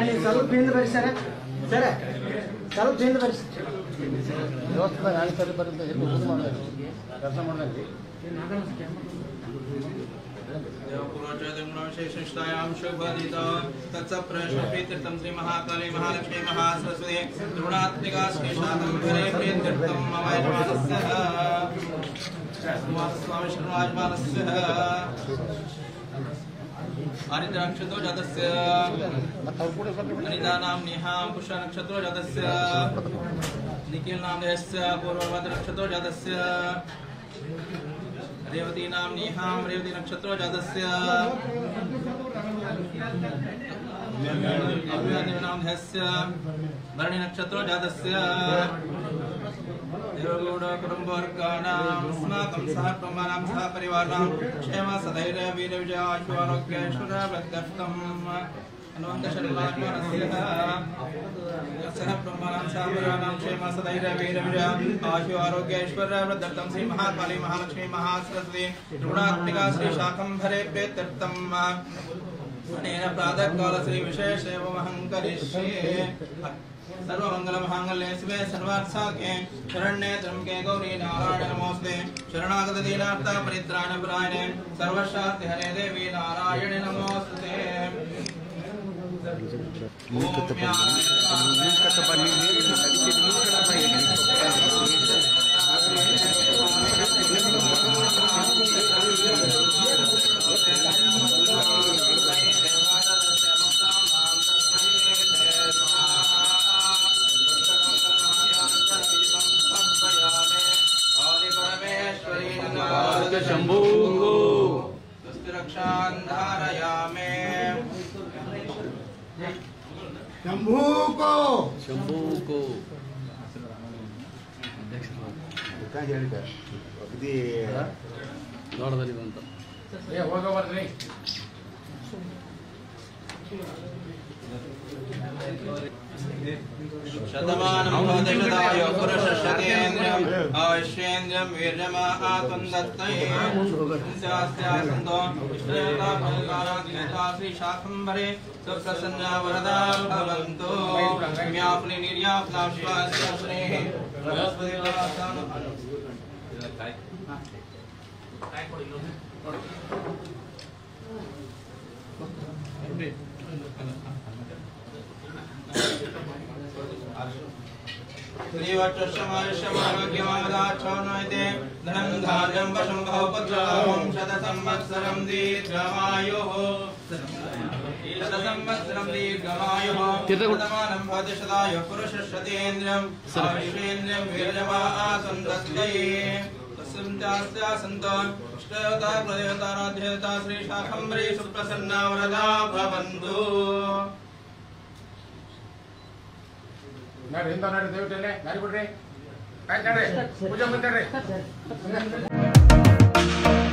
ذات سلام جيد بريس دوست براني سلام بريس درسنا ماذا لي أريد أن أشتري جدسيا، أريد أن أمني هم بشر أشتري جدسيا، نيكيل نام جدسيا، بوروبادر أشتري جدسيا، ريودي نام نيهم ريودي أشتري جدسيا، أبيان نام جدسيا، برني أشتري جدسيا، ديروغودا كرمبور كانا مسنا كمسار تومانا مسا بريوارنا شما سدايرا بيرا بيجا أشوارك أشورا بدرتم أنوند شرلاك ورسيها كسرة تومانا مسا بريوارنا شما سدايرا بيرا بيجا أشوارك أشورا بدرتم سي مهار بالي مهالكشمي مهاسرسلي دونات تيكا سري شاكم بره بدرتم أنينا برادك كلا سري بيشش ومهانكريشي سرو منگل مہنگل سبے سروار ساکے شرنے درم کے گوری نارائن نموستے شرناگت دینارتا پریتران برائنے سروشاست ہرے دیوی نارائن نموستے शंभू को क्या जाने का अभी दौड़ दरी बनता ये हो गया बस नहीं शतमान मोहदेशदायो कुरशशतेन्द्रम आश्वेन्द्रम वीर्यमा आतंदत्तये उन्सास्यासंदो इष्टयता भलकाराग्नितासि शाखंभरे सुप्रसन्ना वरदां भवन्तो म्यापनि निर्याप्लाश्वास्याश्रे वयस्पतिलासानु ृष्टता نار هند نار ديو تلنا نار بدري كاي كاري وجه مندري